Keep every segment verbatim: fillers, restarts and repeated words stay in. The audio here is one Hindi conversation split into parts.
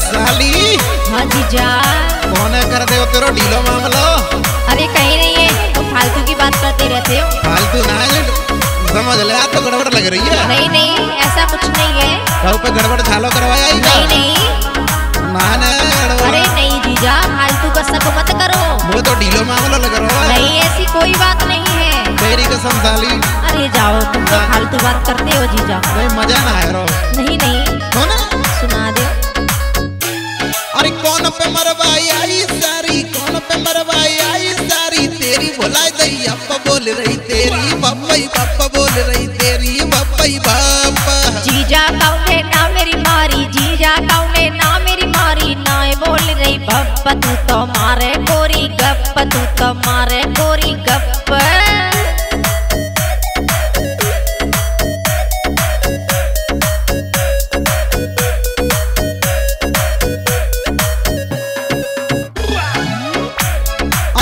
साली। हाँ जीजा कौन कर दे तेरो ढीलो मामलो। अरे कहीं नहीं है तो फालतू की बात करते रहते हो। फालतू ना समझ ले आप तो गड़बड़ लग रही है। नहीं नहीं ऐसा कुछ नहीं है। घर पे गड़बड़ झालो करवाया ही नहीं नहीं ना ना गड़बड़। अरे नहीं जीजा फालतू का शक मत करो। मुझे तो ढीलो मामलो लग रहा है। नहीं ऐसी कोई बात नहीं है तेरी कसम साली। अरे जाओ तुम तो फालतू बात करते हो जीजा। नहीं मजा ना आया रो। नहीं नहीं सुना दे। अरे कौन पे मरवाई आई सारी कौन पे मरवाई आई सारी तेरी बोला दैया बोल रही तेरी बप्पई बप्पा बोल रही तेरी बप्पई बप्पा। जीजा कौने ना मेरी मारी जीजा कौने ना मेरी मारी ना बोल रही बप्पा तू तो मारे गोरी गप्प तू तो मारे गोरी गप्प।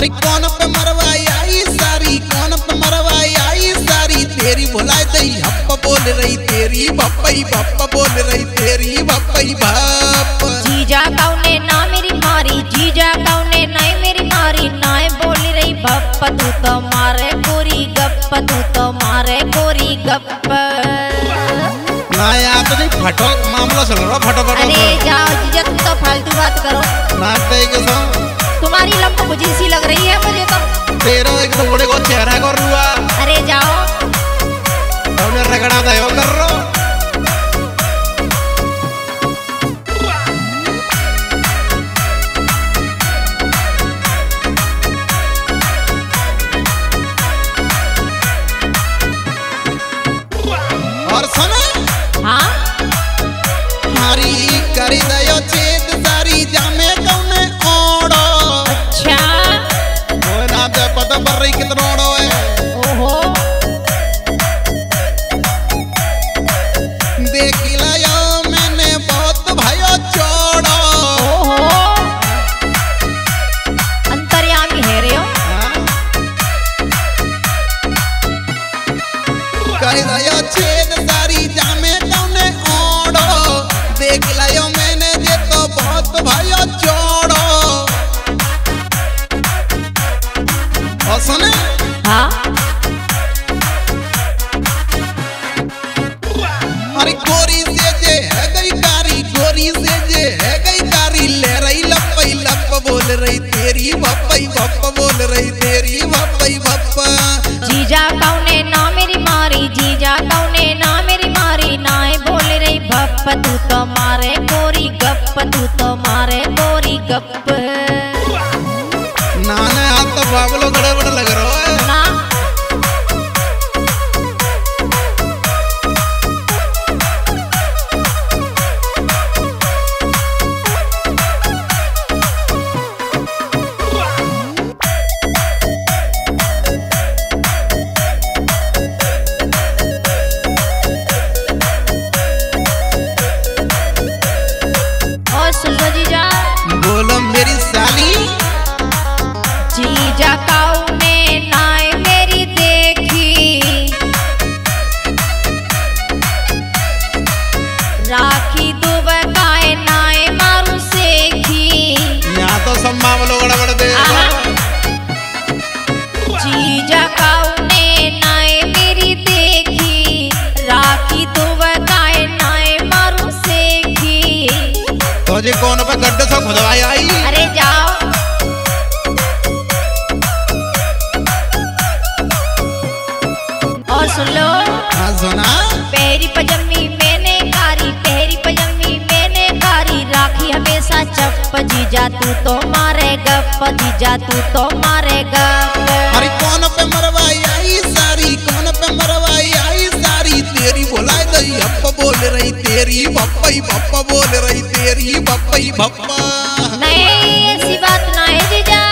अरे कौन पे मरवाई आई सारी कौन पे मरवाई आई सारी तेरी बोलाई दई हप्पा बोल रही तेरी बप्पई बप्पा बोल रही तेरी बप्पई बप्पा। जीजा कौने ना मेरी मारी जीजा कौने ना मेरी मारी ना बोल रही बप्पा तू तो मारे गोरी गप्प तू तो मारे गोरी गप्प। ना यार तो नहीं फटो मामला चल रहा फटो फटो। अरे जाओ जीजा तुम तो फालतू बात करो। नाचते क्यों तुम्हारी लंबो मुझे सी लग रही है मुझे तो। तेरा एक तो बड़े को चेहरा कर रुआ। अरे जाओ तुमने रगड़ा दयो कर रो। और सुना हाँ हरी करी दयो चेत सारी जामे कौने ओड़ो। पता पड़ रही कितना ओड़ो है। ओहो देख लिया मैंने बहुत भाइयों छोड़ो। ओहो अंतर्यामी है रे हो। करी दयो छेद सारी जामे कौने ओड़ो देख लिया मैंने ये तो बहुत भाइयों छोड़ो। सुने हाँ अरे गोरी से जे है गई कारी गोरी से जे है गई कारी ले रही लपई लप बोल रही तेरी बप्पई बप्पा बोल रही तेरी बप्पई बप्पा। जीजा कौने ना मेरी मारी जीजा कौने ना मेरी मारी ना बोल रही बप्पा तू तो मारे गोरी गप्प तू तो मारे गोरी गप्प। नाना आप तो बाबलो गड़बड़ लग रहा है ना। और सुन लो जीजा बोलो मेरी साली। जीजा कौने ना मेरी देखी राखी तू बकाए ना मारू सेखी। यहाँ तो सब मामलों गड़बड़ दे। जीजा कौने ना मेरी देखी राखी तू बकाए ना मारू सेखी। तो जी कौन पे गड्ढे से खुदवाई आई। अरे जाओ सुन लो पहरी पजमी मैंने कारी पहरी पजमी मैंने कारी राखी हमेशा चप। जीजा तू तो मारे गप जीजा तू तो मारे गप। अरे कौन पे मरवाई आई सारी कौन पे मरवाई आई सारी तेरी बोला दई अप्पा बोल रही तेरी बप्पई बप्पा बोल रही तेरी बप्पई बप्पा। नहीं ऐसी बात ना है जीजा।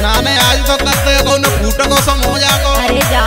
ना नहीं आज तो करते हो न फूटो को सम हो जाओ। अरे जा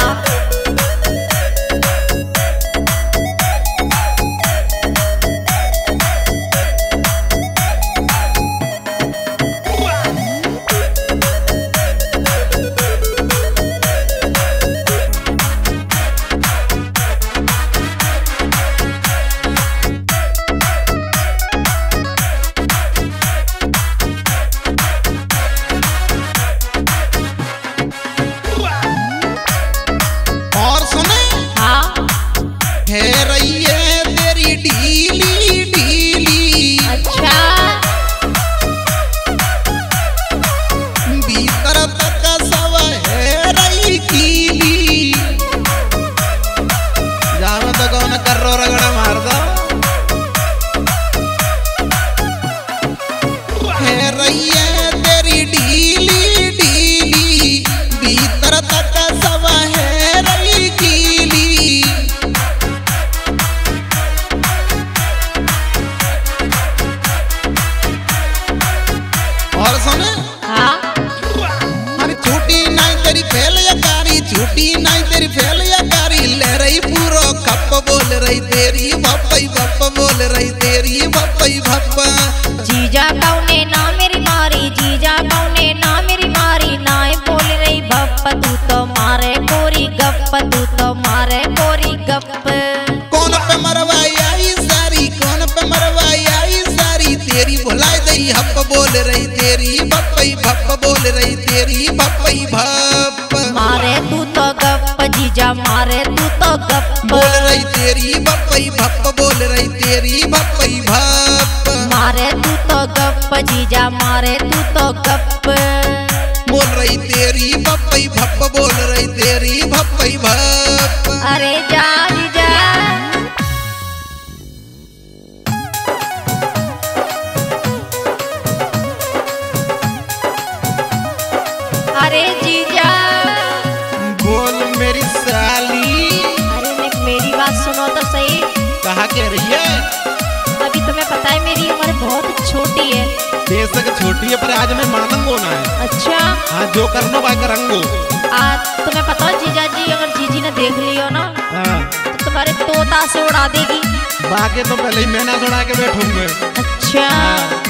तेरी बापाई बापा बोल रही तेरी बापाई बापा। जीजा कौने ना मेरी मारी जीजा कौने ना मेरी मारी नाय बोल रही बापा तू तो मारे गोरी गप तू तो मारे गोरी गप। कौन पे मरवाई आई सारी कौन पे मरवाई आई सारी तेरी भुलाई दई हप बोल रही तेरी बापाई बापा बोल रही तेरी बापाई बापा। मारे तू तो गप जीजा मारे तू तो गप बोल रही तेरी बापाई बापा बोल रही तेरी बापाई बापा। मारे तू तो गप जीजा मारे तू तो गप बोल रही तेरी बापाई बापा बोल रही तेरी बापाई बापा। अरे जा जीजा अरे जीजा बोल मेरी साली। अरे ने मेरी बात सुनो तो सही कहा कह रही है। अभी तुम्हें पता है मेरी उम्र बहुत छोटी है। बेशक छोटी है पर आज मैं मानंगो ना है। अच्छा हाँ जो करना भाई करेंगे। आज तुम्हें पता है जीजा जी अगर जीजी ने देख लियो ना हाँ। तो तुम्हारे तोता से उड़ा देगी। बाकी तो पहले ही मैंने सुना के बैठूंगे। अच्छा हाँ।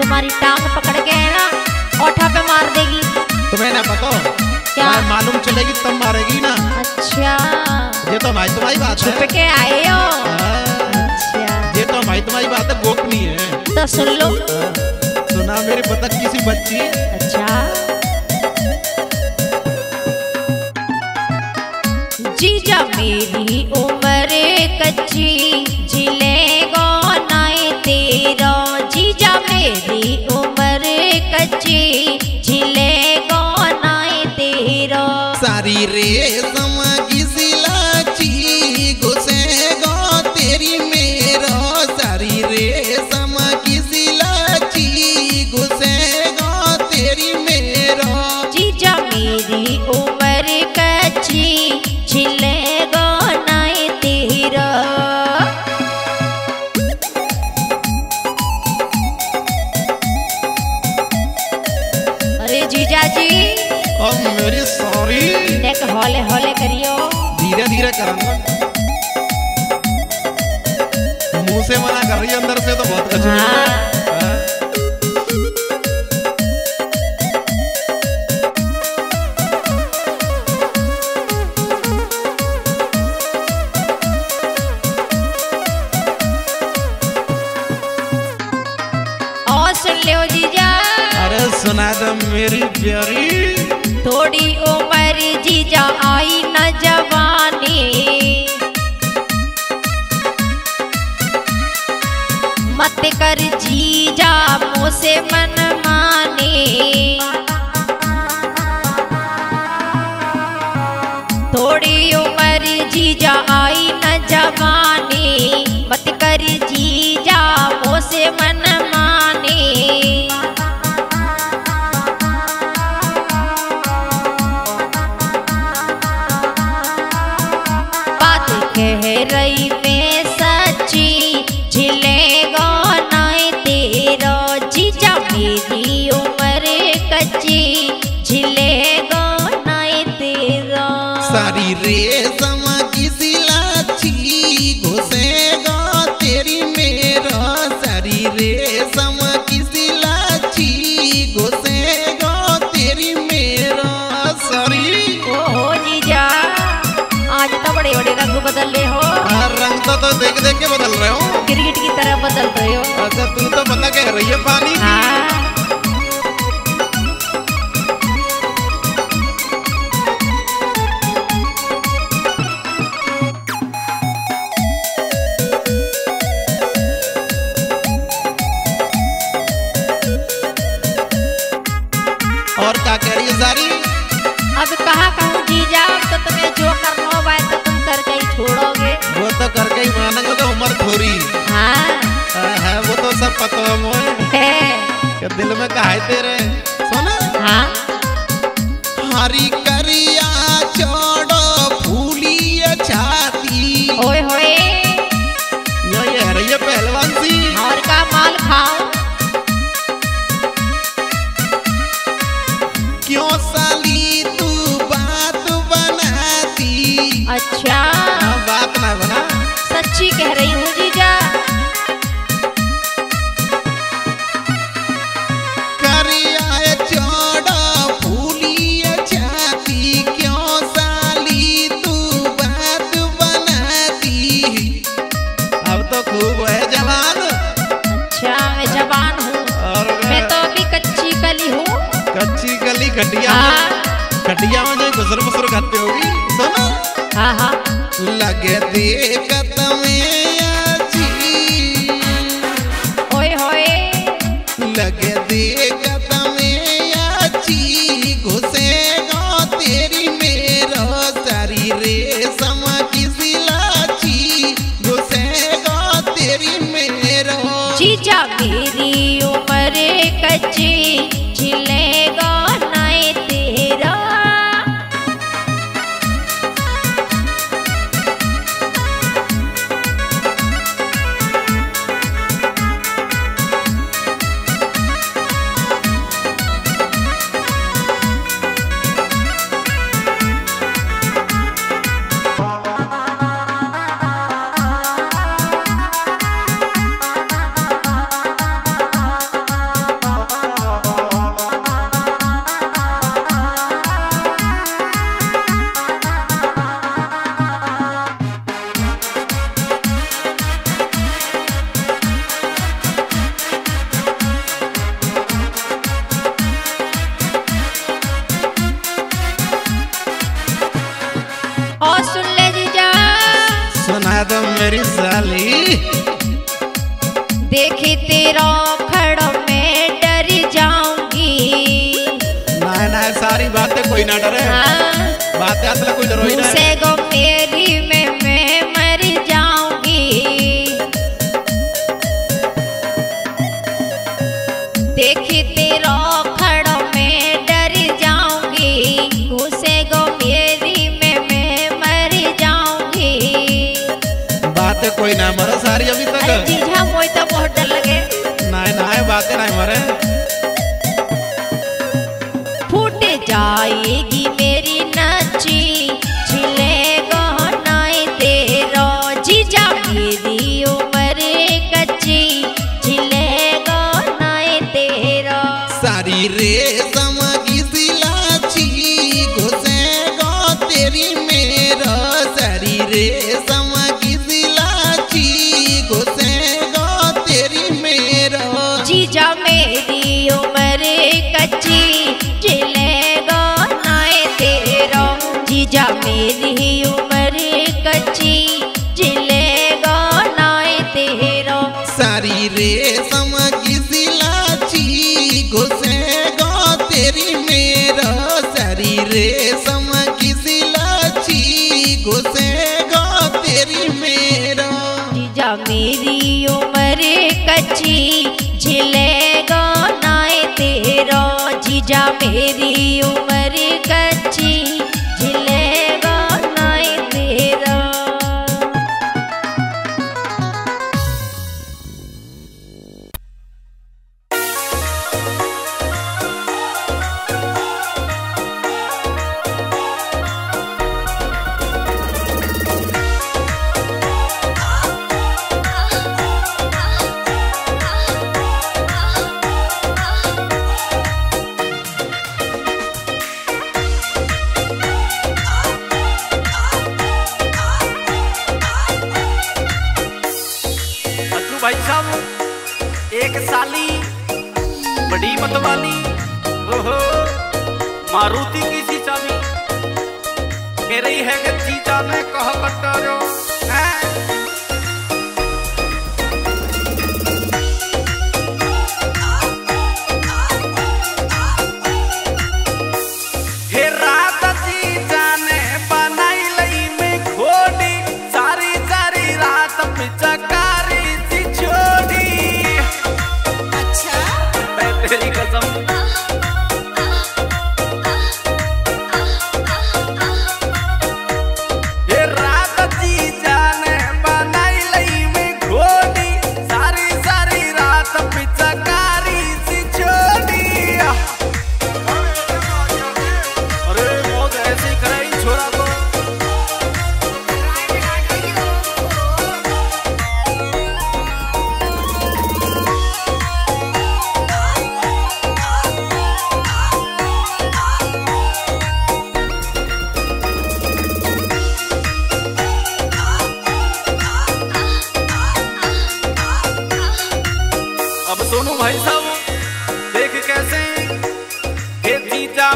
तुम्हारी टांग पकड़ के है ना ओठा पे मार देगी। तुम्हें ना पता क्या मालूम चलेगी तब मारेगी ना। अच्छा ये तो भाई तुम्हारी बात है के आए हो। अच्छा ये तो भाई तुम्हारी बात है गोपनीय है तो सुन लो। सुना मेरे बतख किसी बच्ची। अच्छा जीजा मेरी उम्र कच्ची जिले गो नाए तेरा। जीजा मेरी उम्र कच्ची जिले सारी रेशम की सिलाची घुसेगा तेरी मेरा। सारी रेशम की सिलाची घुसेगा तेरी मेरा। जीजा मेरी उम्र कच्ची छिलेगा नाए तेरा। अरे जीजा जी अब मेरी सॉरी देख हौले हौले करियो धीरे धीरे करना मुँह से मना कर रही अंदर से तो बहुत अच्छा हाँ। हाँ। और सुन लो जीजा। अरे सुना दो मेरी प्यारी थोड़ी उम्र जीजा आई न जवानी मत कर जीजा मुझसे मनमानी। थोड़ी उम्र जीजा आई न जवानी मत कर जीजा मुझसे मनमानी। कह रही मैं सच्ची झिलेगा नाए तेरा। जीजा मेरी उम्र कच्ची झिलेगा नाए तेरा। सारी रेशम की सिलाची घुसेगा तेरी मेरा। सारी रेशम की सिलाची घुसेगा तेरी मेरा। सारी ओहो जीजा आज तो बड़े बड़े रंग बदल रहे हो। रंग तो, तो देख देख के बदल रहे हो क्रिकेट की तरह बदल रहे हो। अच्छा तू तो पता कह रही है पानी हाँ। और क्या कह रही है सारी। अब कहाँ कहूँ जीजा तो तुम्हें जो करना तो तुम करके ही छोड़ोगे। वो तो करके ही मानेंगे तो उम्र थोड़ी हाँ। आ, वो तो सब पता है मुझे दिल में कहा तेरे सोना हाँ। हरी करिया छोड़ो फूलिया छाती होए होए ये हरी है पहलवान सी और का माल खाओ। क्यों साली तू बात बनाती। अच्छा बात ना बना सच्ची कह रही वाली घटिया घटिया में जो गुजर बसर खाते होगी सुनो। हाँ हाँ लगे होए होए लगे मेरी उम्र कच्ची छिलेगा नाए तेरा दो मेरी साली देखी तेरा खड़ा में डर जाऊंगी। ना ना सारी बातें कोई ना डरे। हाँ। बातें असल कोई डरो ही ना से गो मेरी में मैं मर जाऊंगी। देखी तेरा खड़ा में डर जाऊंगी उसे गो मेरी में मैं मर जाऊंगी। बातें कोई ना मरे सारी अभी तक तो बहुत डर लगे ना ना बातें ना मरे। फूट जाएगी मेरी नची छिलेगा नाए तेरा जीजा मेरी उम्र कच्ची छिलेगा नाए तेरा सारी रे घुसेगा तेरी मेरा सारी रे जीजा मेरी उम्र कच्ची जिलेगा नाए तेरा सारी रे समझी लाची घुसेगा तेरी मेरा सारी रे समझी लाची घुसेगा तेरी मेरा जीजा मेरी उम्र कच्ची जिलेगा नाए तेरा जीजा मेरी उम्र कच्ची एक साली बड़ी मतवाली ओहो मारुति की सी चाबी कह रही है कि जीजा में कह बता रो है। रात जीजा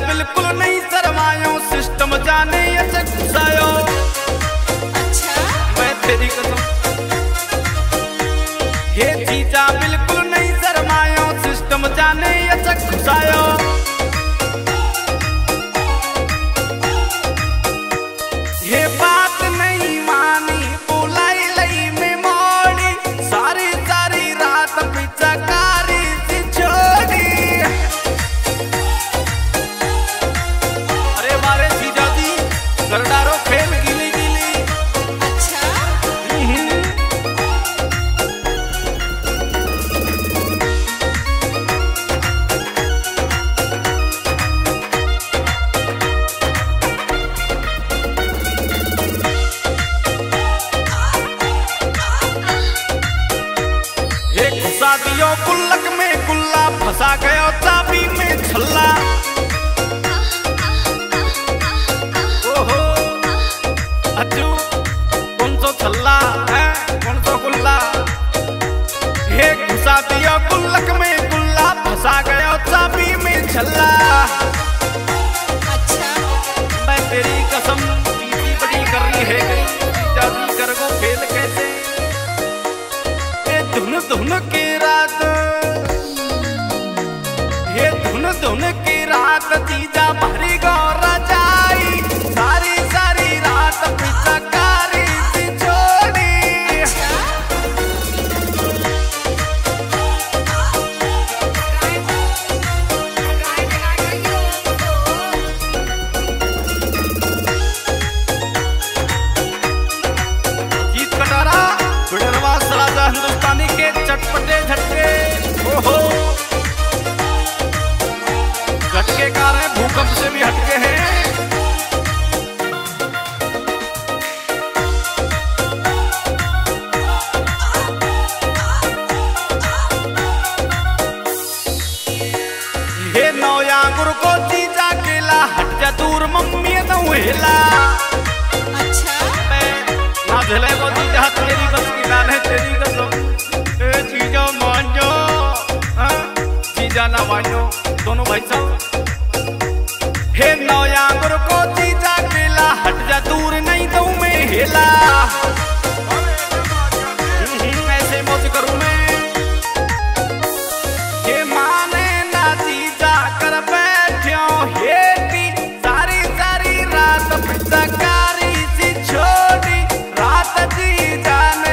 बिल्कुल नहीं शर्मायो, सिस्टम जाने ऐसे घुसायो। अच्छा मैं तेरी कसम, हे जीजा बिल्कुल नहीं शर्मायो, सिस्टम जाने ऐसे घुसायो। ये बात नहीं मानी बोलाई लई में मोड़ी, सारी सारी रात पिचकारी सी छोड़ी। अरे बारे जीजा जी कर डारो खेल गिली गिली। अच्छा गुल्लक में गुल्ला फंसा गया, चाबी में छल्ला। ओहो अज्जू कौन सो छल्ला है कौन सो गुल्ला। हे घुसा दिया गुल्लक में गुल्ला, फंसा गया चाबी में छल्ला। अच्छा मैं तेरी कसम बीती बड़ी कर रही है गई, जादू कर को फेल कैसे। धुन धुन के रात, ये धुन धुन की रात जीजा भरी गौर जाई, सारी सारी रात पिचकारी सी छोड़ी। जीत कटारा बिडरवा सलाजा हिंदुस्तानी के चटपटे झटके। ओहो झटके कारण भूकंप से भी हटके हैं। हे नौया गुरु को जीजा केला, हट जा दूर मम्मी न हेला। अच्छा मैं ना झेले को जीजा तेरी बस की ना है, तेरी कसम जीजा मानो जीजा ना मानो दोनों भाई साहब। हे नौया गुरु को जीजा केला, हट जा दूर नहीं दू मैं हेला। ऐसे मौज करूं मैं ये माने ना जीजा कर बैठो हेटी, सारी सारी रात पिचकारी सी छोटी। रात जीजा ने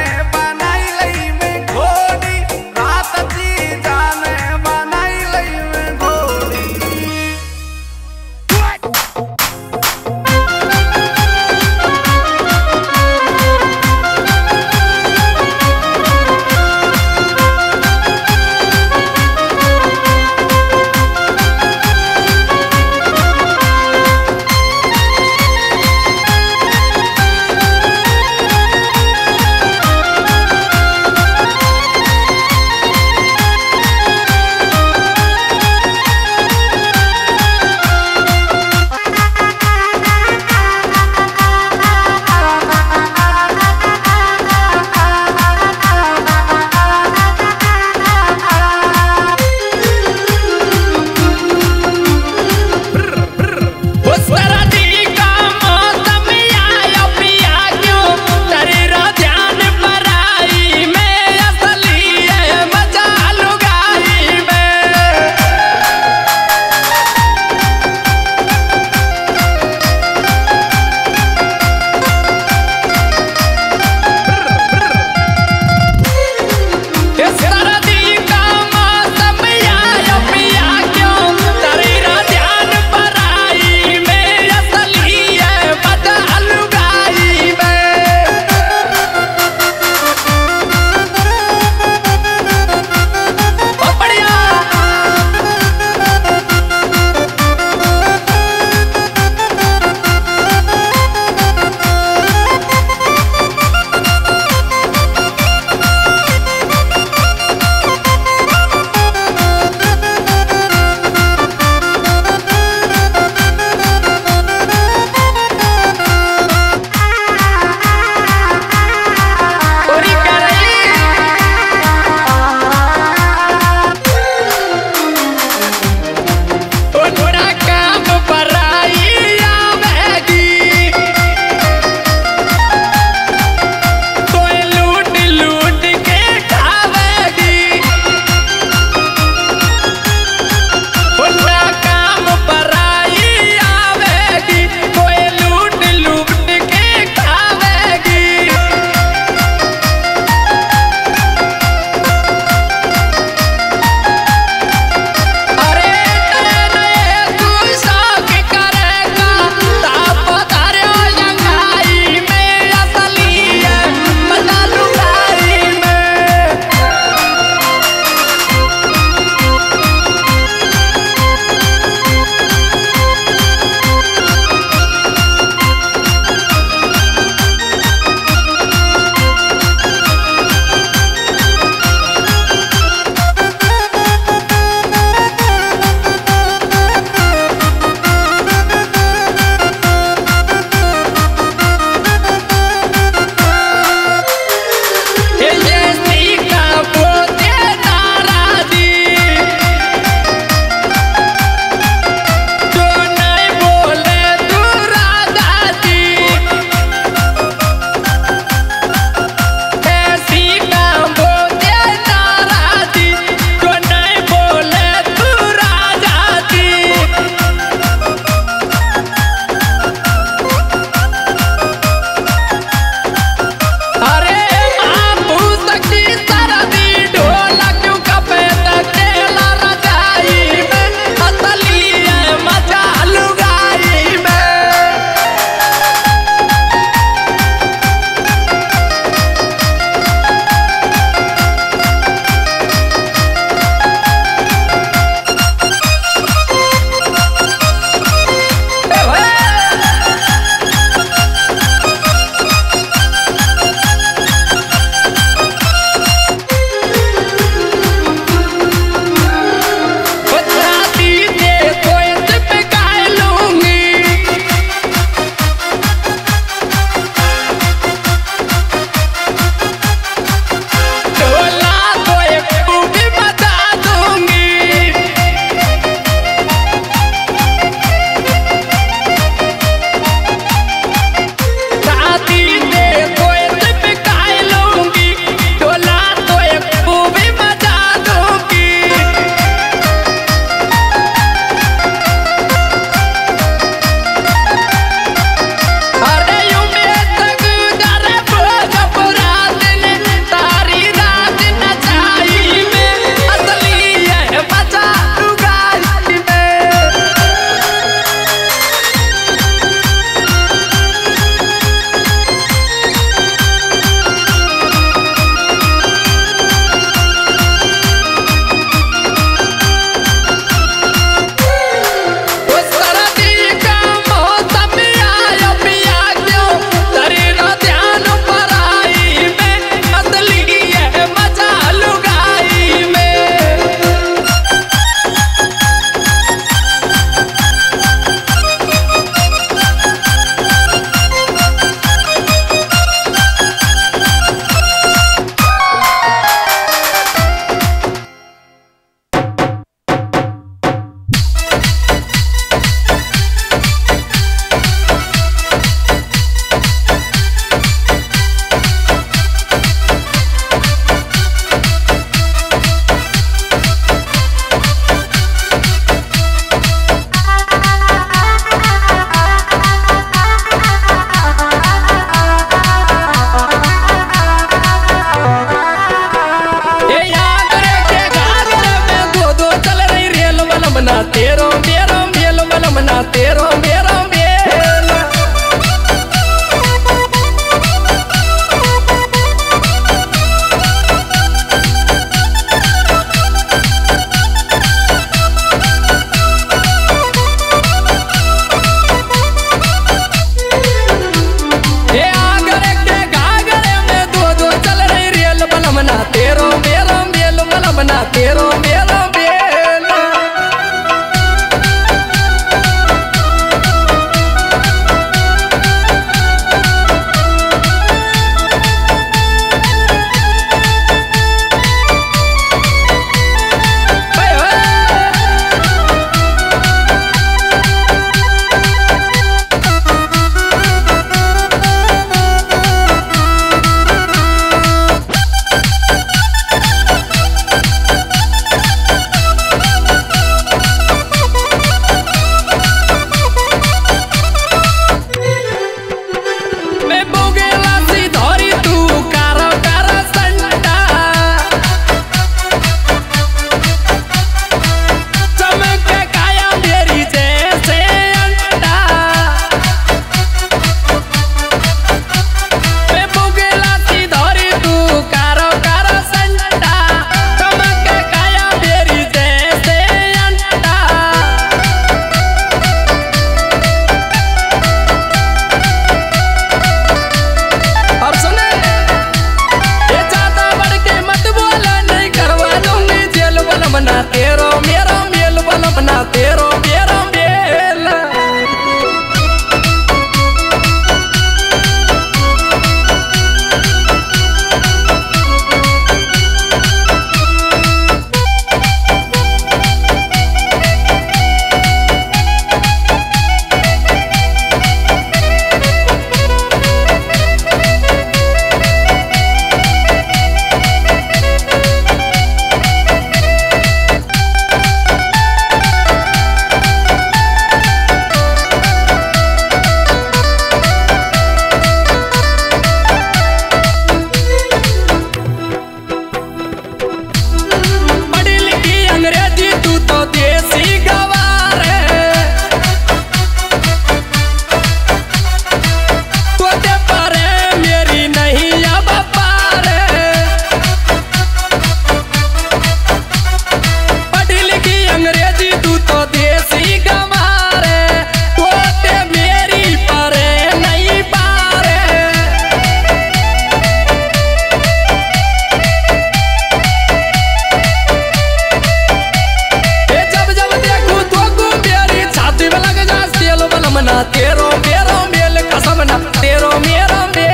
तेरो मेरो मेल कसम न तेरो मेरो मेल।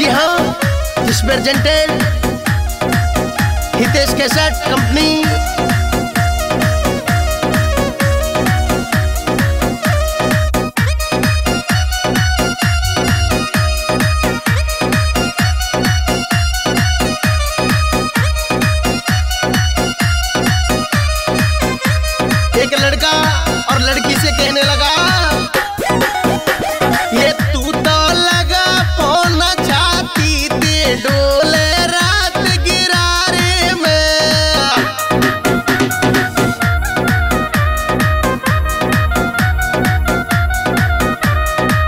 जी हाँ, this presented Hitesh cassette company. एक लड़का और लड़की से कहने लगा, ये तू तो लगा पोना छाती दे डोले रात गिरारे में।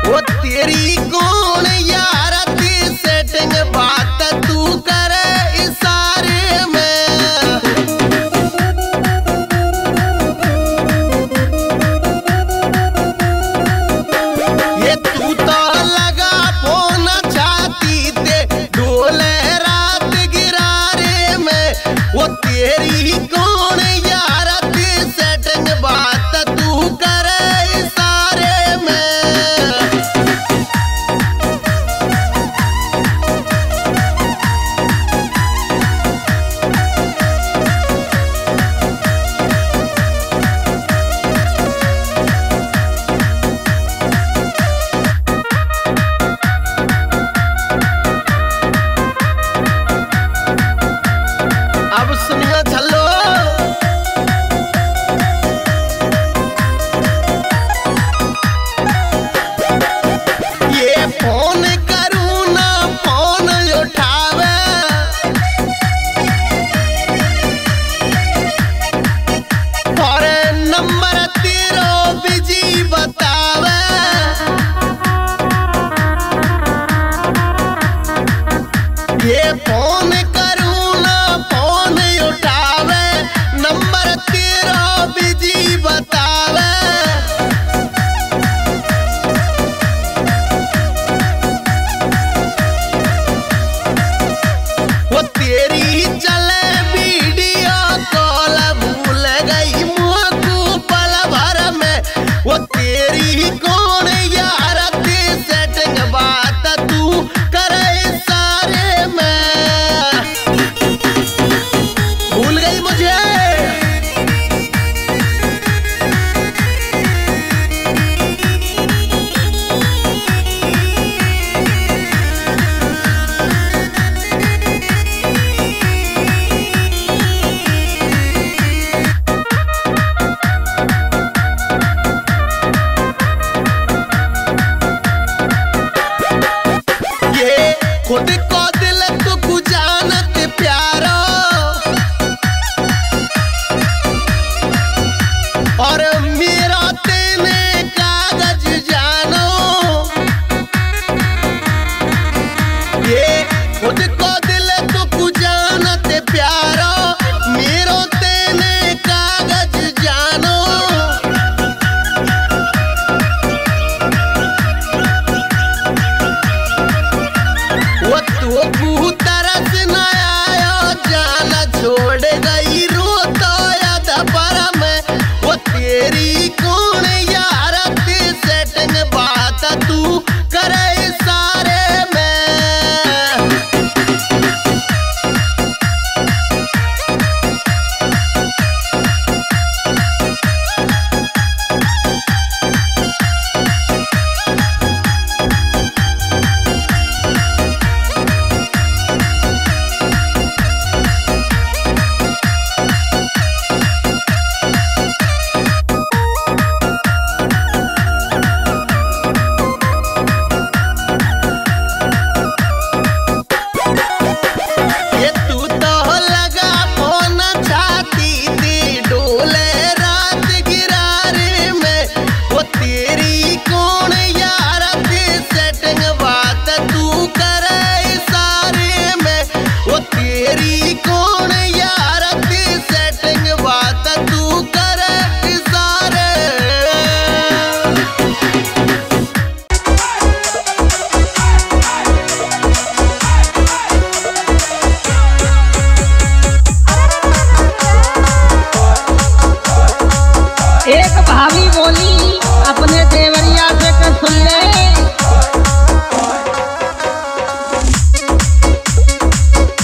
वो तेरी कौन यारा दी सेटिंग बात तू करे इशारे में।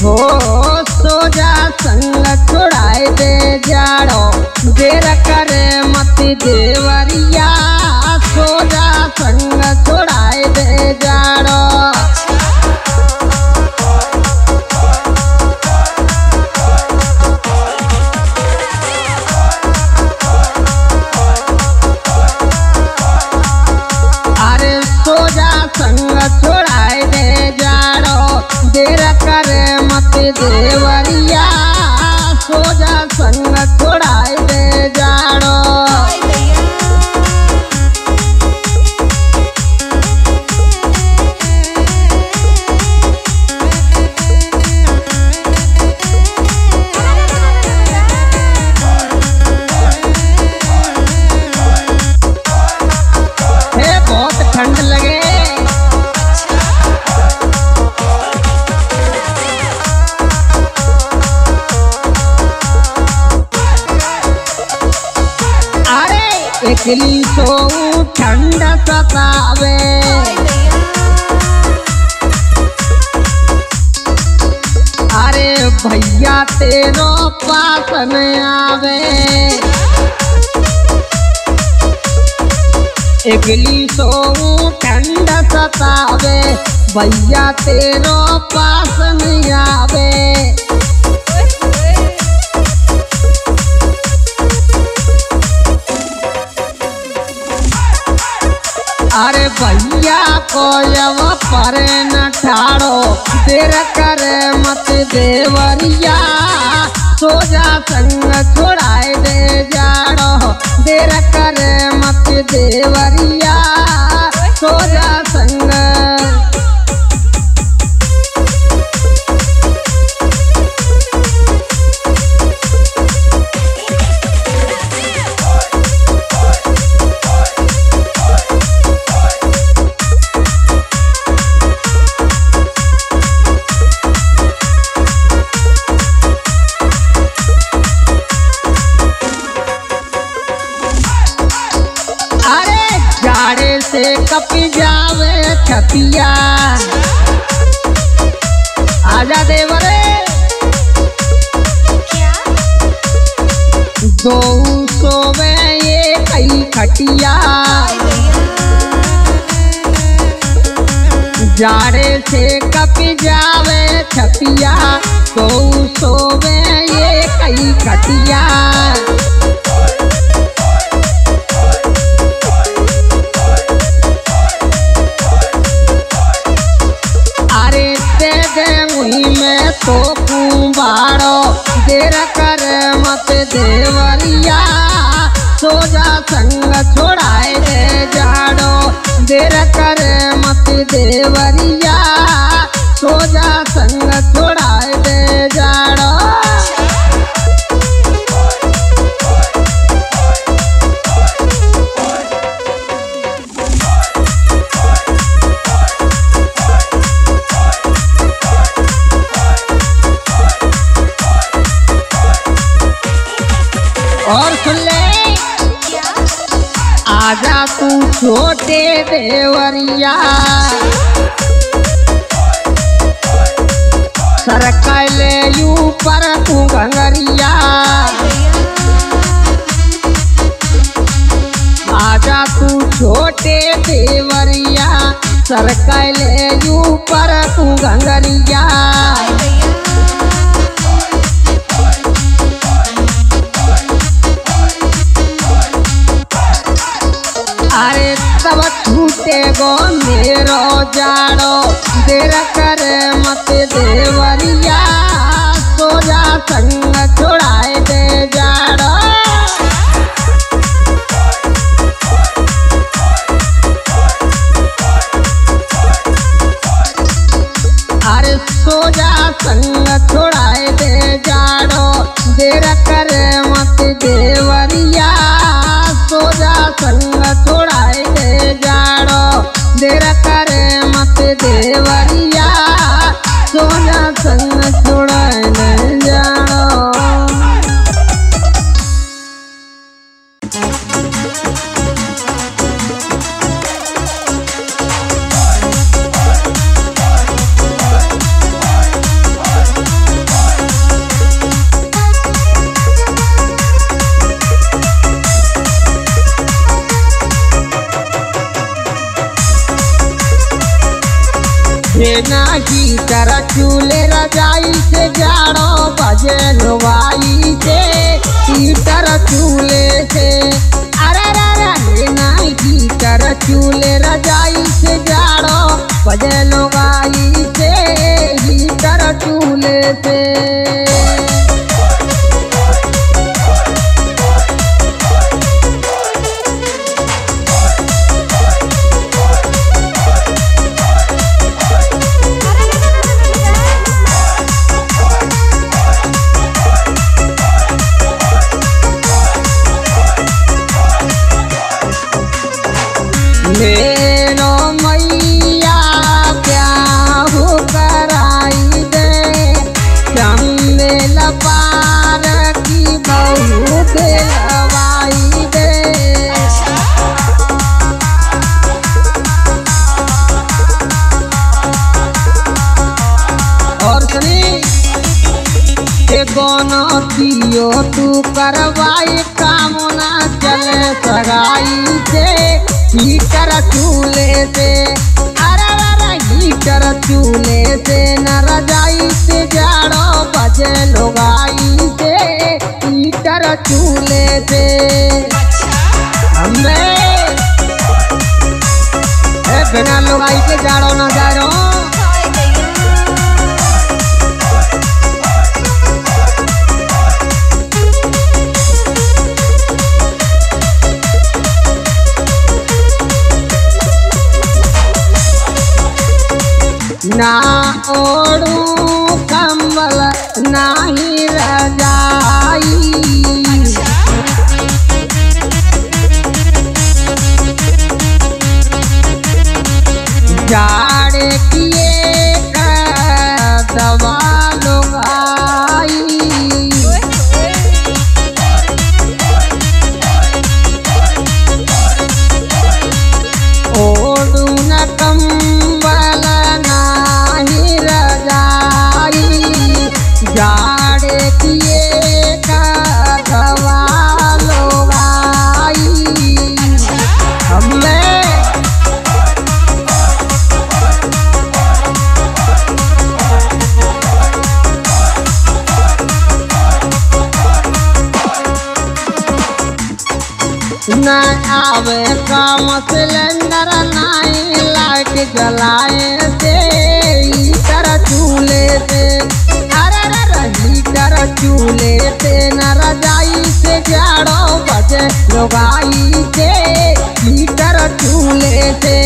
हो सो जा संग छोड़ाए दे जाड़ो देर करे मत देवरिया सो जा संग छोड़ाए दे जाड़ो अरे सो जा संग छोड़ाए दे जाड़ो देर करे देवरिया सोजा संग छोड़ाए दे जाड़ो हे बहुत ठंड लगे एकली सो ठंड सतावे अरे भैया तेरो पास न आवे एकली सो ठंड सतावे भैया तेरो पास न आवे अरे भैया को यव पर न ठाड़ो देर करे मत देवरिया सोजा संग छोड़ाए दे जाड़ो देर करे मत देवरिया सोजा संग से कपी जावे छतिया आजा देवरे दो सो में ये कई खटिया जाड़े से कपी जावे छतिया दो सो में ये कई खटिया तो कुंबारो देर कर मत देवरिया सोजा संग छोड़ाए दे जाड़ो देर कर मत देवरिया सोजा संग छोड़ाए दे जाड़ो और सुन ले आजा तू छोटे देवरिया सरकाले यू पर तू गंगरिया आजा तू छोटे देवरिया सरकाले यू पर तू गंगरिया अरे तब छूटे गो मेरो जाड़ो देर करे मत देवरिया सोजा संग छोड़ाए दे जाड़ो अरे सोजा संग छोड़ाए दे जाड़ो देर करे मत देवरिया सोजा संग छोड़ाए दे जाड़ो देर करे मत देवरिया सोजा संग छोड़ाए दे जाड़ो। ना की तारा चूले रजाई से जाड़ो बजे रोवाई से की तारा चूले से अरे रे ना की तारा चूले रजाई से जाड़ो बजे रोवाई से की तारा चूले से मेरो मैया क्या हो कराई दे चम्मे लपार की बहू के लवाई दे और सुनी कोनो दियो तू करवाई कामना चले सगाई से ही कर चूले से अरे अरे ही कर चूले से न रजाई से जाड़ो बजे लोगाई से ही कर चूले से हमने बिना लोगाई के जाड़ो न जाड़ो ना ओढ़ू कम्बल नहीं रजाई जाड़ किए दवा लगाई ओढ़ू न कम्बल न आवे काम सिलेंडर नहीं लाइट जलाए से हीटर चूल्हे से अरे हीटर चूल्हे से न रजाई से जाड़ो बजे लगाई से हीटर चूल्हे से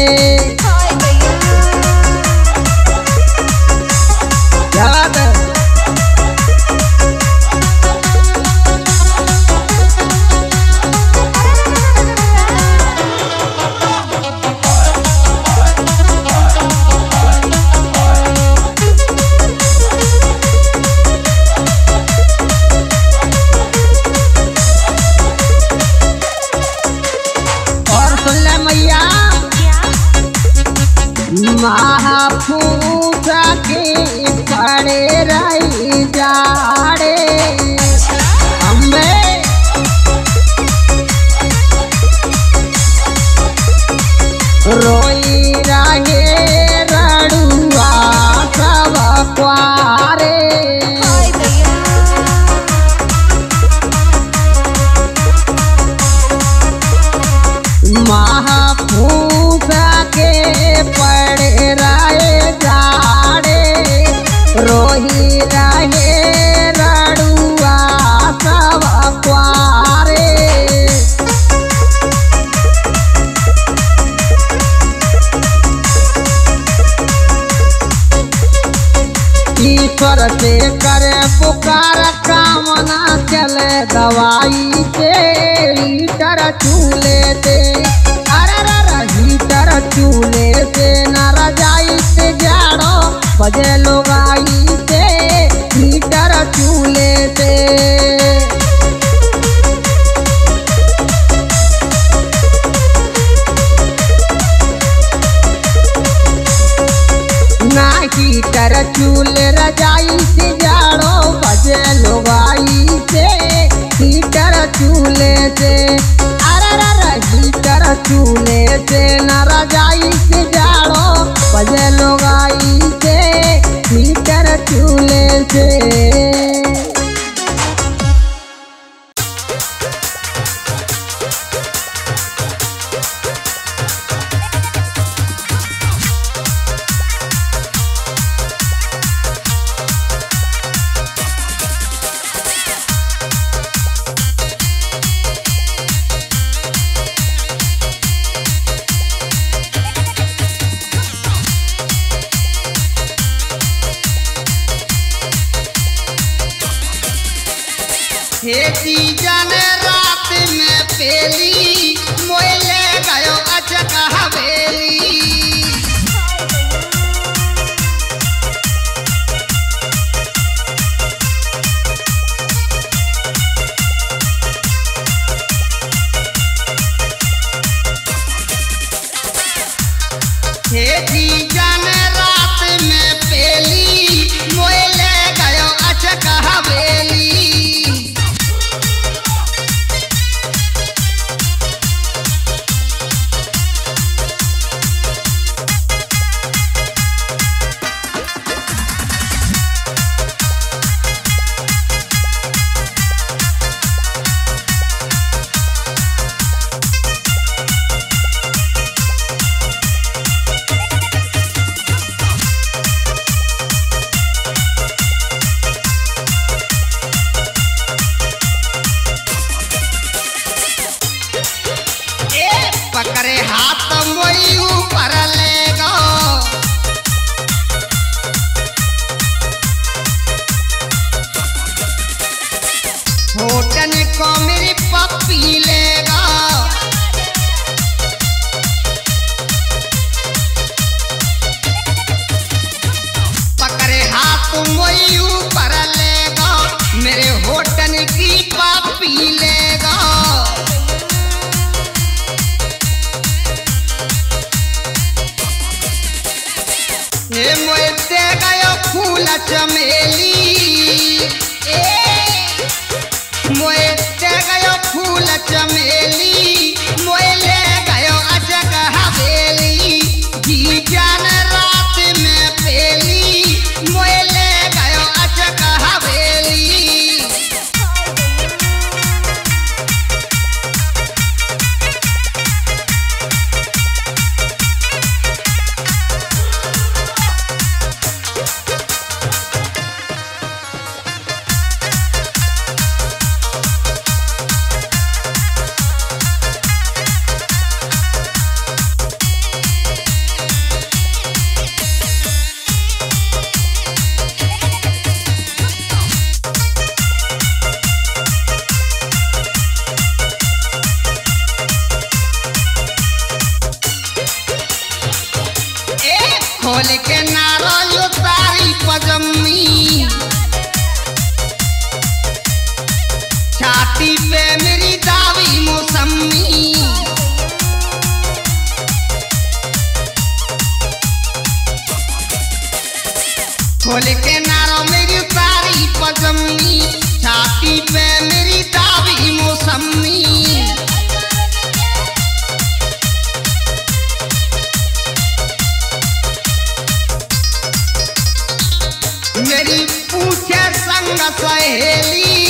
हेती जाने रात में पेली मोइले गयो अचका हवेली। पकड़े हाथ मोई ऊपर ले गो होटन को मेरी पप्पी ले गो पकड़े हाथ मोई ऊपर ले गो मेरे होटन की पप्पी ले गो। मोते गयो फूल चमेली मोते गयो फूल चमेली मोले गयो अचक हवेली। जी जान रात में पेली मोले गयो अचक हवेली। खोल के नारल उतारी पजम्मी छाती पे मेरी दावी मौसमी। खोल के नारो मेरी उतारी पजम्मी छाती पे मेरी दावी मौसमी। मेरी पूछे संग सहेली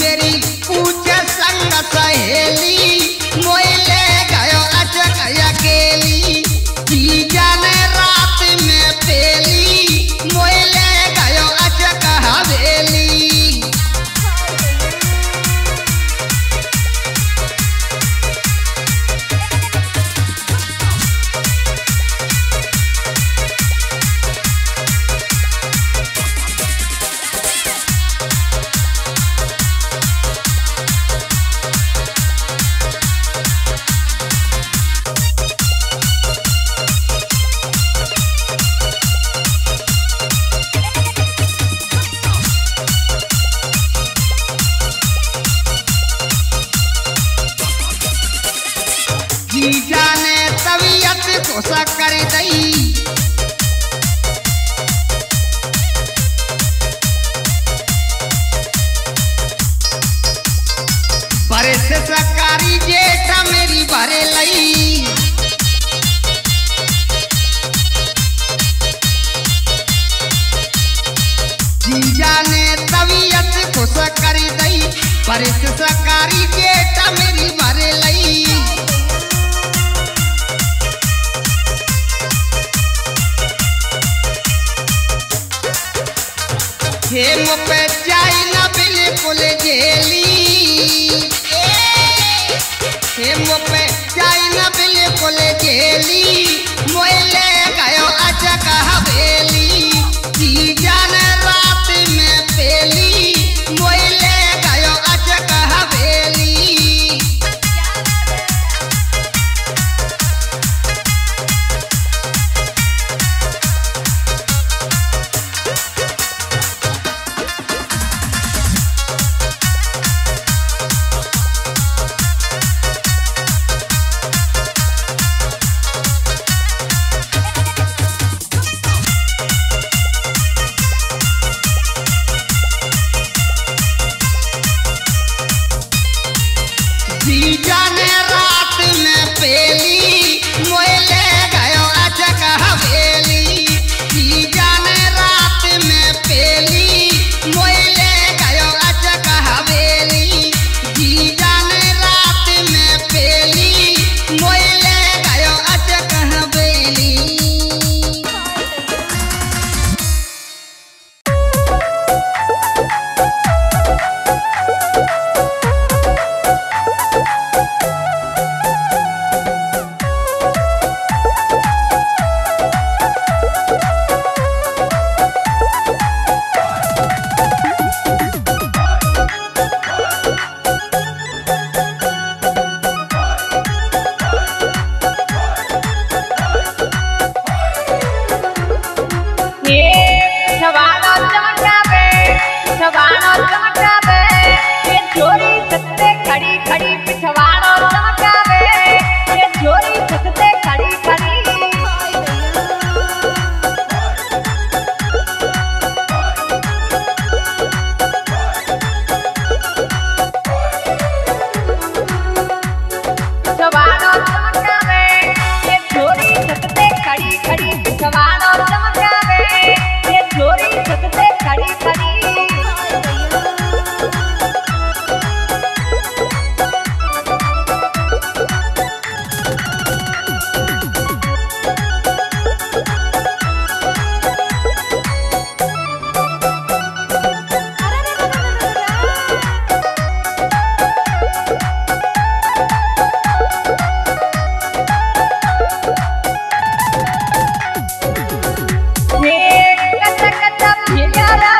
मेरी पूछे संग सहेली मोइले गयो अचक अकेली। जी जाने रात में पेली मोइले गयो अचक हवेली। जाने तबीयत को सकर दई बरस सकारी जेठ मेरी भरे लई जाने तबीयत को सकर दई बरस सकारी जेठ मेरी भरे लई। हेम पे जाई ना बिल्कुल जेली हेम पे जाई ना बिल्कुल जेली मोइले गयो अचक हवेली। जी जान रात में पेली। प्यारा।